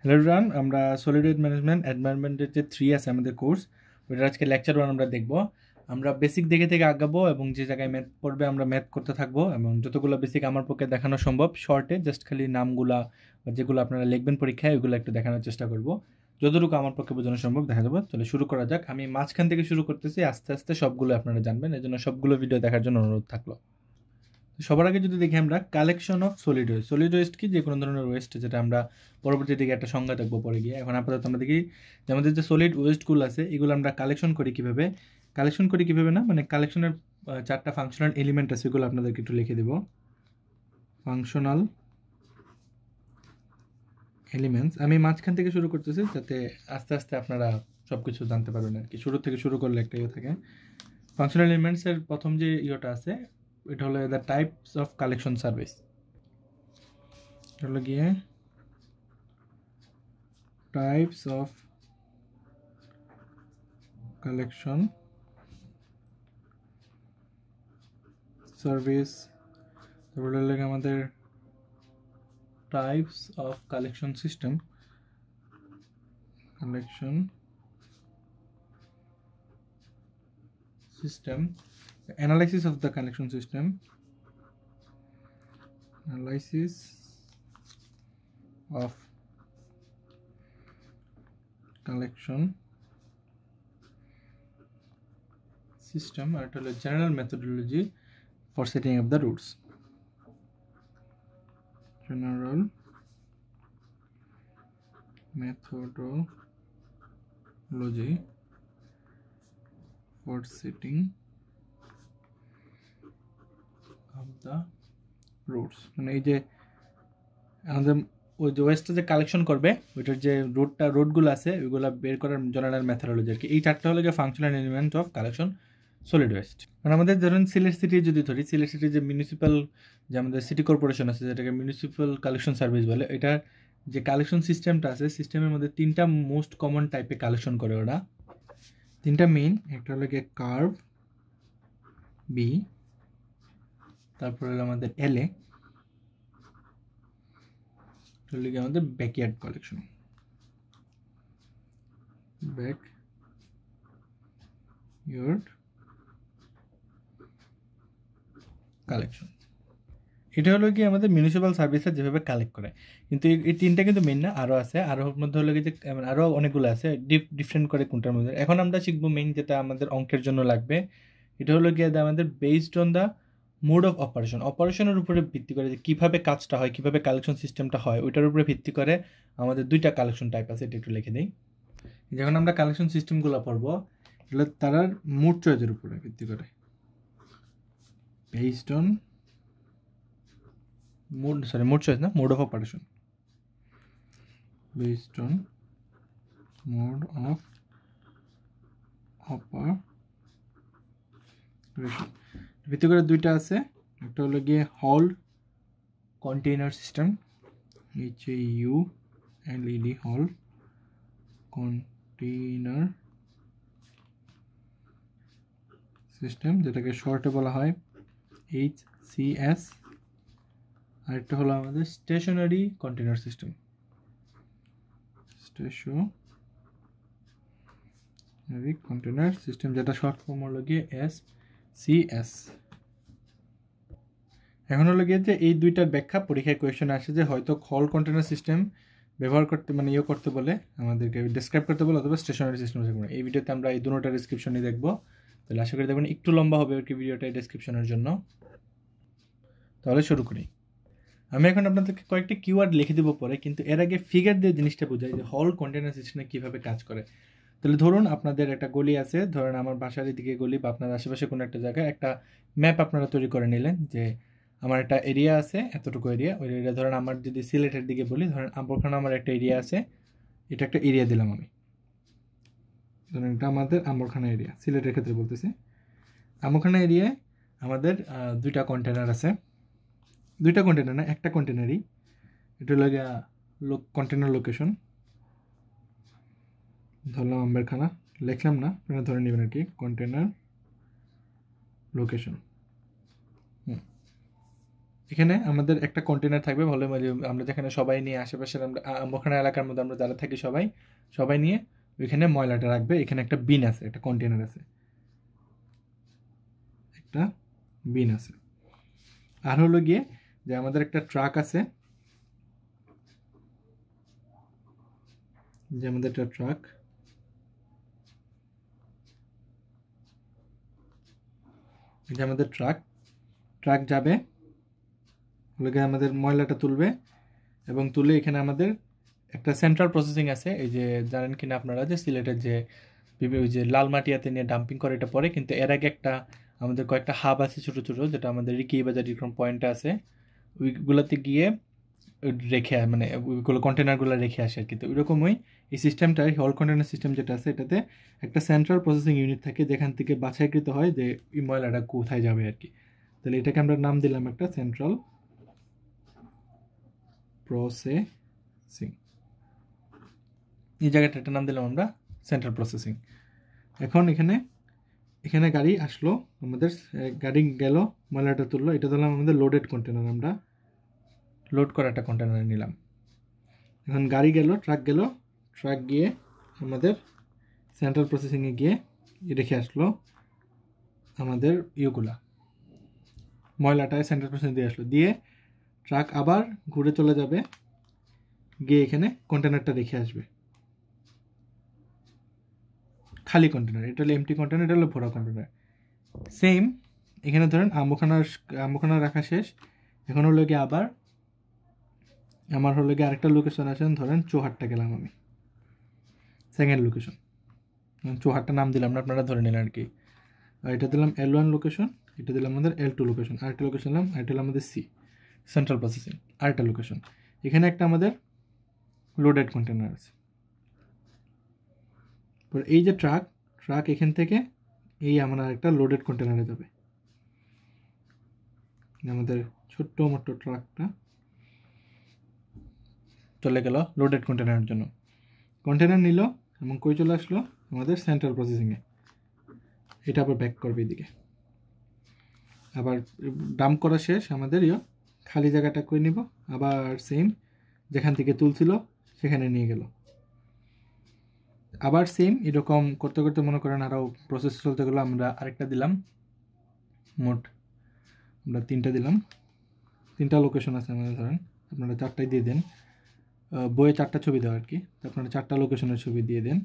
Hello everyone, আমরা solid waste management এনভায়রনমেন্টের যে 3 আছে আমাদের কোর্স, ওইটার আজকে লেকচার 1 আমরা দেখব। আমরা বেসিক দেখে থেকে আগাবো এবং যে জায়গায় ম্যাথ পড়বে আমরা ম্যাথ করতে থাকবো, এবং যতগুলো বেসিক আমার পক্ষে দেখানো সম্ভব শর্টে জাস্ট খালি নামগুলা যেগুলো আপনারা লিখবেন পরীক্ষায় ওইগুলো একটু দেখানোর চেষ্টা করব, যতটুকু আমার পক্ষে বোঝানো সম্ভব দেখা যাবে। তাহলে শুরু করা যাক। আমি মাঝখান থেকে শুরু করতেছি, আস্তে আস্তে সবগুলো আপনারা জানবেন, এজন্য সবগুলো ভিডিও দেখার জন্য অনুরোধ থাকলো। সবার আগে যদি দেখি আমরা collection of solid waste. Solid waste কি? যে কোনো ধরনের ওয়েস্ট, যেটা আমরা পরবর্তী দিকে একটা সংজ্ঞা থাকবো পরে গিয়ে। এখন আপাতত আমরা দেখি যে আমাদের যে সলিড ওয়েস্টগুলো আছে এগুলো আমরা কালেকশন করি কীভাবে। কালেকশন করি কীভাবে না, মানে কালেকশনের 4টা ফাংশনাল এলিমেন্ট আছে, এগুলো আপনাদেরকে একটু লিখে দেব। ফাংশনাল এলিমেন্টস, আমি মাঝখান থেকে শুরু করতেছি যাতে আস্তে আস্তে আপনারা সব কিছু জানতে পারবেন আর কি। শুরু থেকে শুরু করলে একটা ইয়ে থাকে। ফাংশনাল এলিমেন্টসের প্রথম যে ইয়েটা আছে এটা হলো the types of collection service. এটা হলো গিয়ে টাইপস অফ কালেকশন সার্ভিস। তারপরে হলো আমাদের types of collection system, collection system, analysis of the collection system, analysis of collection system, and a general methodology for setting up the routes, general methodology for setting the routes, মানে এই যে আমাদের ওই যে ওয়েস্টটা যে কালেকশন করবে ওইটার যে রোডগুলো আছে ওইগুলো বের করার জেনারেল মেথোডোলজি আর কি। এই 4টা হলো যে functional element of collection solid waste. মানে আমাদের ধরুন সিলেট সিটি যদি ধরি, সিলেট সিটির যে মিউনিসিপ্যাল, যে আমাদের সিটি কর্পোরেশন আছে যেটাকে মিউনিসিপ্যাল কালেকশন সার্ভিস বলে, এটার যে কালেকশন সিস্টেমটা আছে সিস্টেমের মধ্যে 3টা মোস্ট কমন টাইপে কালেকশন করে ওরা, 3টা মেইন। একটা হলো গিয়ে কার্ভ বি, তারপরে হলো আমাদের এলে, আমাদের ব্যাকইয়ার্ড কালেকশন, ব্যাকইয়ার্ড কালেকশন। এটা হলো কি আমাদের মিউনিসিপ্যাল সার্ভিসের যেভাবে কালেক্ট করে, কিন্তু এই 3টা কিন্তু মেন না, আরও আছে। আরও মধ্যে হলো কি যে আরও অনেকগুলো আছে, ডিফারেন্ট করে কোনটার মধ্যে। এখন আমরা শিখবো মেইন যেটা আমাদের অঙ্কের জন্য লাগবে, এটা হলো কি আমাদের based on the mode of operation, অপারেশনের উপরে ভিত্তি করে যে কীভাবে কাজটা হয়, কীভাবে কালেকশন সিস্টেমটা হয়, ওইটার উপরে ভিত্তি করে আমাদের 2টা কালেকশন টাইপ আছে। এটা একটু লিখে দিই, যখন আমরা কালেকশন সিস্টেমগুলো পড়বো এগুলো তারার মোড চয়েসের উপরে ভিত্তি করে, based on mode, sorry mode choice না, mode of operation, based on mode of operation ভিত্তি করে 2টা আছে। একটা হলো গিয়ে হল container system, HAULED hauled container system, যেটাকে শর্টে বলা হয় HCS। আরেকটা হলো আমাদের stationary container system, stationary container system, যেটা শর্ট ফর্ম হলো গিয়ে SCS। এখন হলো গিয়ে যে এই 2টার ব্যাখ্যা পরীক্ষায় কোয়েশ্চনে আসে, যে হয়তো হল কন্টেইনার সিস্টেম ব্যবহার করতে মানে ইয়ে করতে বলে, আমাদেরকে ডেসক্রাইব করতে বলে, অথবা স্টেশনারি সিস্টেম। এই ভিডিওতে আমরা এই 2টার ডেসক্রিপশনই দেখব, তাহলে আশা করি দেখবেন একটু লম্বা হবে আর কি ভিডিওটা ডেসক্রিপশনের জন্য। তাহলে শুরু করি। আমি এখন আপনাদেরকে কয়েকটি কিওয়ার্ড লিখে দেবো পরে, কিন্তু এর আগে ফিগার দিয়ে জিনিসটা বোঝাই যে হল কন্টেইনার সিস্টেমে কীভাবে কাজ করে। তাহলে ধরুন আপনাদের একটা গলি আছে, ধরেন আমার বাসার এদিকে গলি বা আপনার আশেপাশে কোনো একটা জায়গায় একটা ম্যাপ আপনারা তৈরি করে নিলেন, যে আমার একটা এরিয়া আছে, এতটুকু এরিয়া, ওই এরিয়া ধরেন আমার যদি সিলেটের দিকে বলি, ধরেন আমবরখানা আমার একটা এরিয়া আছে, এটা একটা এরিয়া দিলাম আমি, ধরেন এটা আমাদের আমবরখানা এরিয়া, সিলেটের ক্ষেত্রে বলতেছি। আমবরখানা এরিয়ায় আমাদের 2টা কন্টেনার আছে, 2টা কন্টেনার না, একটা কন্টেনারই, এটা লাগে কন্টেনার লোকেশন, ধরলাম আমবরখানা, লিখলাম না, আপনারা ধরে নেবেন আর কি, কন্টেনার লোকেশন। এখানে আমাদের একটা কন্টেইনার থাকবে ভালো আমরা যেখানে সবাই নিয়ে আশেপাশে আমরা আমবরখানা এলাকার মধ্যে আমরা যারা থাকি সবাই নিয়ে ওখানে ময়লাটা রাখবে এখানে একটা বিন আছে একটা কন্টেইনার আছে একটা বিন আছে আর হলো গিয়ে যে আমাদের একটা ট্রাক আছে যে আমাদের একটা ট্রাক যে আমাদের ট্রাক যাবে লগে আমাদের ময়লাটা তুলবে এবং তুলে এখানে আমাদের একটা সেন্ট্রাল প্রসেসিং আছে এই যে জানেন কিনা আপনারা যে সিলেটের যে ওই যে লাল মাটিয়াতে নিয়ে ডাম্পিং করে এটা পরে কিন্তু এর আগে একটা আমাদের কয়েকটা হাব আছে ছোট ছোট যেটা আমাদের রিকি বাজার ইকরম পয়েন্ট আছে ওইগুলোতে গিয়ে রেখে মানে ওইগুলো কন্টেনারগুলো রেখে আসে আর কি তো এরকমই এই সিস্টেমটা হল কন্টেনার সিস্টেম যেটা আছে এটাতে একটা সেন্ট্রাল প্রসেসিং ইউনিট থাকে যেখান থেকে বাছাইকৃত হয় যে এই ময়লাটা কোথায় যাবে আর কি তাহলে এটাকে আমরা নাম দিলাম একটা সেন্ট্রাল processing এই জায়গাটার নাম দিলাম আমরা সেন্ট্রাল প্রসেসিং এখন এখানে এখানে গাড়ি আসলো আমাদের গাড়ি গেল ময়লাটা তুললো এটা দিলাম আমাদের লোডেড কন্টেইনার আমরা লোড করা একটা কন্টেইনার নিলাম এখন গাড়ি গেল ট্রাক গিয়ে আমাদের সেন্ট্রাল প্রসেসিং এ গিয়ে রেখে আসলো আমাদের ইউগুলা ময়লাটা সেন্ট্রাল প্রসেসিং দিয়ে আসলো দিয়ে ট্রাক আবার ঘুরে চলে যাবে গিয়ে এখানে কন্টেইনারটা রেখে আসবে খালি কন্টেইনার এটা হলো এমটি কন্টেইনার এটা হলো ভরা কন্টেইনার সেম এখানে ধরেন আমবরখানা রাখা শেষ এখন হলো গিয়ে আবার আমার হলো গিয়ে আরেকটা লোকেশন আছে ধরেন চৌহাট্টা গেলাম আমি সেকেন্ড লোকেশন চৌহাট্টা নাম দিলাম না আপনারা ধরে নিলেন আর কি এটা দিলাম L1 লোকেশন এটা দিলাম আমাদের L2 লোকেশন আরেকটা লোকেশন দিলাম এটা হলো আমাদের C সেন্ট্রাল প্রসেসিং আরেকটা লোকেশন এখানে একটা আমাদের লোডেড কন্টেইনার আছে পর এই যে ট্রাক এখান থেকে এই আমরা একটা লোডেড কন্টেইনারে যাবে আমাদের ছোট্ট মোটো ট্রাকটা চলে গেল লোডেড কন্টেইনারের জন্য কন্টেইনার নিল এবং কই চলে আসলো আমাদের সেন্ট্রাল প্রসেসিং এ এটা আবার ব্যাক করবে এদিকে আবার ডাম্প করা শেষ আমাদের খালি জায়গাটা কই নিব আবার সেম যেখান থেকে তুলছিল সেখানে নিয়ে গেল আবার সেম এরকম করতে করতে মনে করেন আরও প্রসেস চলতে গেল আমরা আরেকটা দিলাম মোট আমরা তিনটা লোকেশন আছে আমাদের ধরেন আপনারা চারটাই দিয়ে দেন বইয়ে চারটা ছবি দেওয়া আর কি আপনারা চারটা লোকেশনের ছবি দিয়ে দেন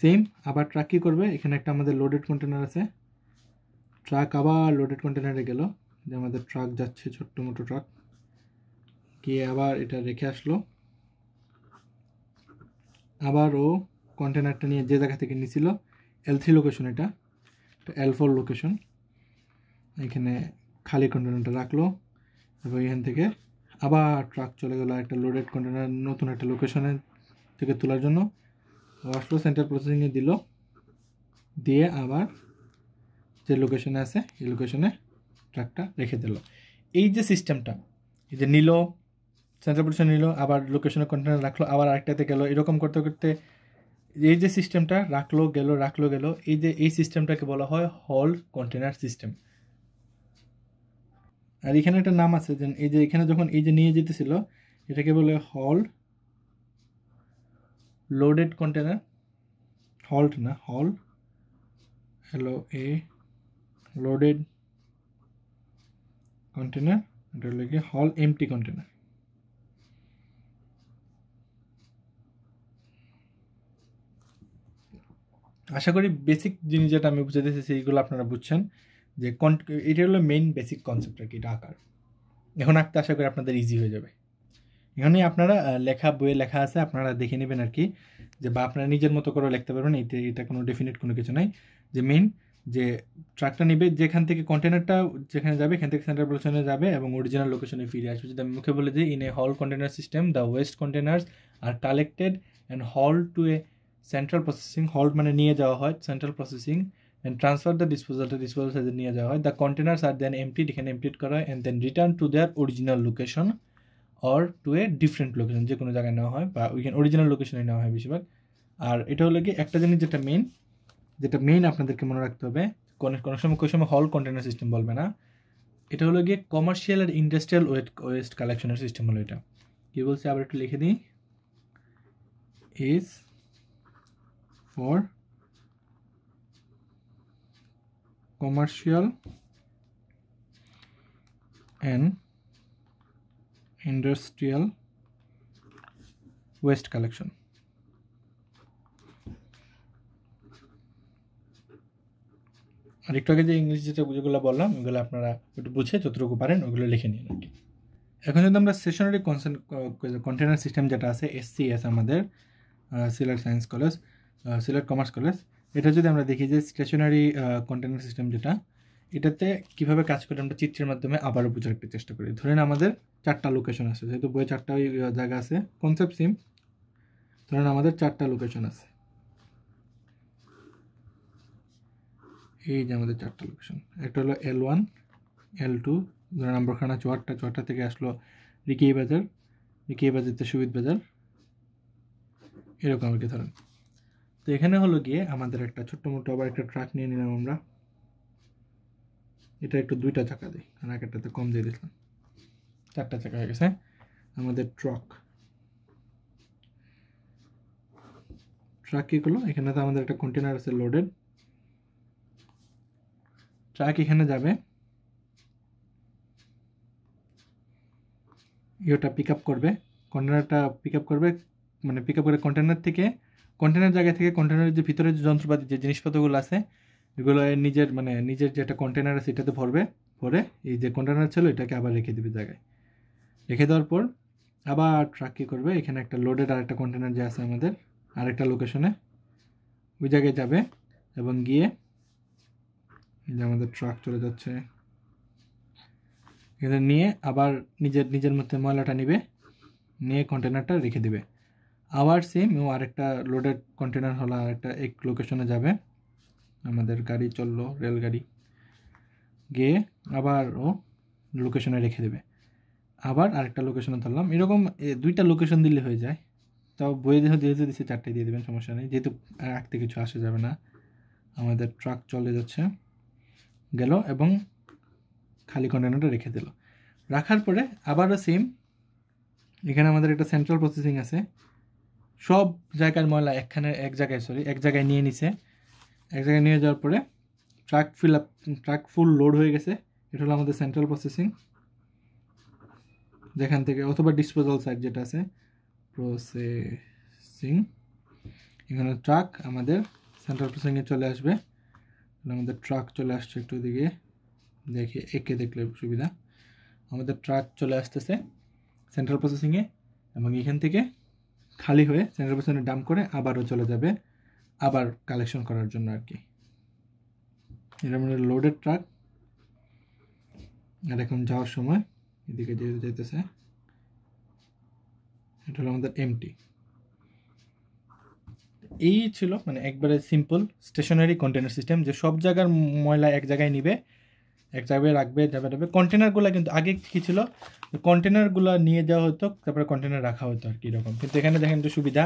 সেম আবার ট্রাক কী করবে এখানে একটা আমাদের লোডেড কন্টেইনার আছে ট্রাক আবার লোডেড কন্টেইনারে গেল যে আমাদের ট্রাক যাচ্ছে ছোট্ট মোটো ট্রাক গিয়ে আবার এটা রেখে আসলো আবার ও কন্টেইনারটা নিয়ে যে জায়গা থেকে নিয়েছিল L3 লোকেশন এটা L4 লোকেশন এখানে খালি কন্টেইনারটা রাখলো এবং এখান থেকে আবার ট্রাক চলে গেল একটা লোডেড কন্টেইনার নতুন একটা লোকেশনে থেকে তোলার জন্য আসলো সেন্ট্রাল প্রসেসিংয়ে দিল দিয়ে আবার যে লোকেশনে আছে এই লোকেশনে ট্রাকটা রেখে দিল এই যে সিস্টেমটা এই যে নিল সেন্ট্রাল প্রসেসিং নিল আবার লোকেশনে কন্টেইনার রাখলো আবার আরেকটাতে গেল এরকম করতে করতে এই যে সিস্টেমটা রাখলো গেল এই যে এই সিস্টেমটাকে বলা হয় হল কন্টেইনার সিস্টেম আর এখানে একটা নাম আছে যে এই যে এখানে যখন এই যে নিয়ে যেতেছিল এটাকে বলে হল লোডেড কন্টেইনার হল্ট না হল হ্যালো এ লোডেড কন্টেইনার এটা হলো গিয়ে হল এমটি কন্টেইনার আশা করি বেসিক জিনিস যেটা আমি বুঝাতেছি সেইগুলো আপনারা বুঝছেন যে এটা হলো মেইন বেসিক কনসেপ্ট আর কি এটা আঁকার এখন আঁকতে আশা করি আপনাদের ইজি হয়ে যাবে এখানে আপনারা বইয়ে লেখা আছে আপনারা দেখে নেবেন আর কি যে বা আপনারা নিজের মতো করে লিখতে পারবেন এটা কোনো ডেফিনিট কোনো কিছু নাই যে মেইন যে ট্রাকটা নেবে যেখান থেকে কন্টেইনারটা যেখানে যাবে এখান থেকে সেন্ট্রাল প্রসেসিংয়ে যাবে এবং অরিজিনাল লোকেশনে ফিরে আসবে যদি আমি মুখে বলে দিই in a hauled container system the waste containers are collected and হল টু এ সেন্ট্রাল প্রসেসিং হল মানে নিয়ে যাওয়া হয় central processing and transfer the disposal সাইজে নিয়ে যাওয়া হয় দ্য কন্টেইনার্স আর দেন এমপ্টিড এখানে এমপ্টিড করা হয় and then return to their original location or to a different location যে কোনো জায়গায় নেওয়া হয় বা ওইখানে অরিজিনাল লোকেশনে নেওয়া হয় বেশিরভাগ আর এটা হলো কি একটা জিনিস যেটা মেইন আপনাদেরকে মনে রাখতে হবে কোনো সময় হল কন্টেইনার সিস্টেম বলবে না এটা হলো গিয়ে কমার্শিয়াল আর ইন্ডাস্ট্রিয়াল ওয়েস্ট কালেকশনের সিস্টেম হলো এটা। কি বলছে আবার একটু লিখে দিই, is for commercial and industrial waste collection. আর একটু আগে যে ইংলিশ যেগুলো বললাম ওগুলো আপনারা একটু বুঝে যতটুকু পারেন ওগুলো লিখে নিন। এখন যদি আমরা স্টেশনারি কন্টেনার সিস্টেম যেটা আছে SCS আমাদের Sylhet science college, Sylhet commerce college, এটা যদি আমরা দেখি যে স্টেশনারি কন্টেনার সিস্টেম যেটা, এটাতে কীভাবে কাজ করে আমরা চিত্রের মাধ্যমে আবারও বোঝার একটা চেষ্টা করি। ধরেন আমাদের চারটা লোকেশন আছে, যেহেতু বইয়ে চারটা জায়গা আছে কনসেপ্ট সিম, ধরেন আমাদের চারটা লোকেশন আছে, এই যে আমাদের চারটা লোকেশন, একটা হলো L1, L2, ধরেন আম্বরখানা চুয়াট্টা, চুয়াট্টা থেকে আসলো রিকেই বাজার, রিকেই বাজারতে সুবিদ বাজার, এরকম আর কি ধরেন। তো এখানে হলো গিয়ে আমাদের একটা ছোট্ট মোটো আবার একটা ট্রাক নিয়ে নিলাম আমরা, এটা একটু দুইটা চাকা দিই, কারণ একটাতে কম দিয়ে দিলাম, চারটা চাকা হয়ে গেছে আমাদের ট্রাক। ট্রাক কী করলো, এখানে তো আমাদের একটা কন্টেনার আছে লোডেড, ট্রাক এখানে যাবে, ইয়েটা পিক আপ করবে, কন্টেনারটা পিক আপ করবে, মানে পিক আপ করে কন্টেনার থেকে, কন্টেনার জায়গা থেকে কন্টেনারের যে ভিতরে যে যন্ত্রপাতি যে জিনিসপত্রগুলো আছে এগুলো নিজের মানে নিজের যেটা কন্টেনার আছে এটাতে ভরবে, ভরে এই যে কন্টেনার ছিল এটাকে আবার রেখে দেবে জায়গায়। রেখে দেওয়ার পর আবার ট্রাক কী করবে, এখানে একটা লোডেড আর একটা কন্টেনার যে আছে আমাদের আরেকটা লোকেশনে, ওই জায়গায় যাবে এবং গিয়ে যে আমাদের ট্রাক চলে যাচ্ছে এটা নিয়ে আবার নিজের নিজের মধ্যে ময়লাটা নিবে, নিয়ে কন্টেনারটা রেখে দেবে। আবার সেম আরেকটা লোডেড কন্টেনার হলো আরেকটা এক লোকেশনে যাবে, আমাদের গাড়ি চললো রেলগাড়ি, গিয়ে আবার ও লোকেশনে রেখে দেবে, আবার আরেকটা লোকেশনে ধরলাম, এরকম দুইটা লোকেশন দিলে হয়ে যায়। তাও বইয়ে যেহেতু দিচ্ছে চারটে দিয়ে দেবেন, সমস্যা নেই, যেহেতু রাখতে কিছু আসা যাবে না। আমাদের ট্রাক চলে যাচ্ছে, গেল এবং খালি কন্টেনারটা রেখে দিল। রাখার পরে আবারও সেম, এখানে আমাদের একটা সেন্ট্রাল প্রসেসিং আছে, সব জায়গার ময়লা একখানে এক জায়গায় নিয়ে নিছে, এক জায়গায় নিয়ে যাওয়ার পরে ট্রাক ফুল লোড হয়ে গেছে, এটা হলো আমাদের সেন্ট্রাল প্রসেসিং, যেখান থেকে অথবা ডিসপোজাল সাইট যেটা আছে প্রসেসিং, এখানে ট্রাক আমাদের সেন্ট্রাল প্রসেসিংয়ে চলে আসবে। আমাদের ট্রাক চলে আসছে, একটু দিকে দেখে একে দেখলে সুবিধা, আমাদের ট্রাক চলে আসতেছে সেন্ট্রাল প্রসেসিংয়ে এবং এখান থেকে খালি হয়ে সেন্ট্রাল প্রসেসিংয়ে ডাম্প করে আবারও চলে যাবে আবার কালেকশন করার জন্য আর কি। এটা মানে লোডেড ট্রাক, আর এখন যাওয়ার সময় এদিকে যেতে যেতেছে, এটা হলো আমাদের এমটি। এই ছিল মানে একবারে সিম্পল স্টেশনারি কন্টেনার সিস্টেম, যে সব জায়গার ময়লা এক জায়গায় নিবে, এক জায়গায় রাখবে, যাবে। কন্টেনারগুলো কিন্তু আগে কী ছিল, কন্টেনারগুলো নিয়ে যাওয়া হতো, তারপরে কন্টেনার রাখা হতো আর কি এরকম। কিন্তু এখানে দেখেন একটু সুবিধা,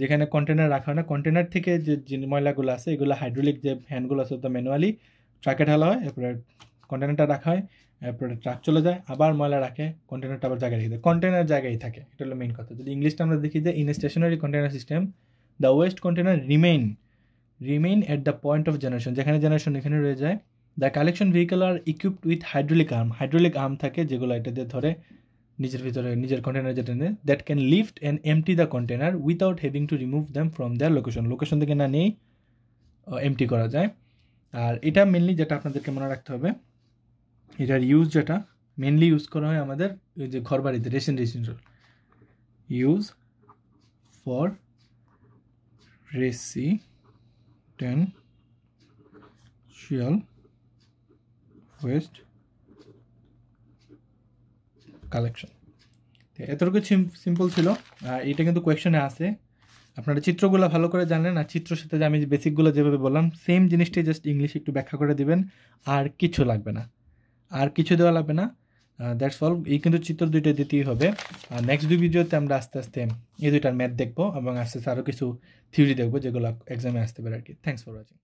যেখানে কন্টেনার রাখা হয় না, কন্টেনার থেকে যে ময়লাগুলো আছে এগুলো হাইড্রোলিক যে ভ্যানগুলো আছে তো ম্যানুয়ালি ট্রাকে ঢালা হয়, এরপরে কন্টেনারটা রাখা হয়, এরপরে ট্রাক চলে যায়, আবার ময়লা রাখে, কন্টেনারটা আবার জায়গায় রেখে দেয়, কন্টেনার জায়গায় থাকে। এটা হলো মেইন কথা। যদি ইংলিশটা আমরা দেখি যে in stationary container system the waste container remain at the point of generation, যেখানে জেনারেশন এখানে রয়ে যায়। The collection vehicle are equipped with hydraulic arm থাকে, যেগুলো এটা দিয়ে ধরে নিজের ভিতরে নিজের কন্টেনার যেটা নেয়, that can lift and empty the container without having to remove them from the location থেকে না নিয়েই এমটি করা যায়। আর এটা মেনলি যেটা আপনাদেরকে মনে রাখতে হবে, এটার ইউজ যেটা মেনলি ইউজ করা হয় আমাদের ওই যে ঘর বাড়িতে residential use for residential waste collection. এতটুকু সিম্পল ছিল। আর এটা কিন্তু কোয়েশ্চনে আছে, আপনারা চিত্রগুলো ভালো করে জানলেন, আর চিত্রের সাথে যে আমি বেসিকগুলো যেভাবে বললাম সেম জিনিসটাই জাস্ট ইংলিশে একটু ব্যাখ্যা করে দিবেন, আর কিছু লাগবে না, আর কিছু দেওয়া লাগবে না, দ্যাটস অল। এই কিন্তু চিত্র দুইটা দিতেই হবে। আর নেক্সট দুই ভিডিওতে আমরা আস্তে আস্তে এই দুইটার ম্যাথ দেখবো এবং আস্তে আস্তে আরও কিছু থিওরি দেখবো যেগুলো এক্সামে আসতে পারে আর কি। Thanks for watching.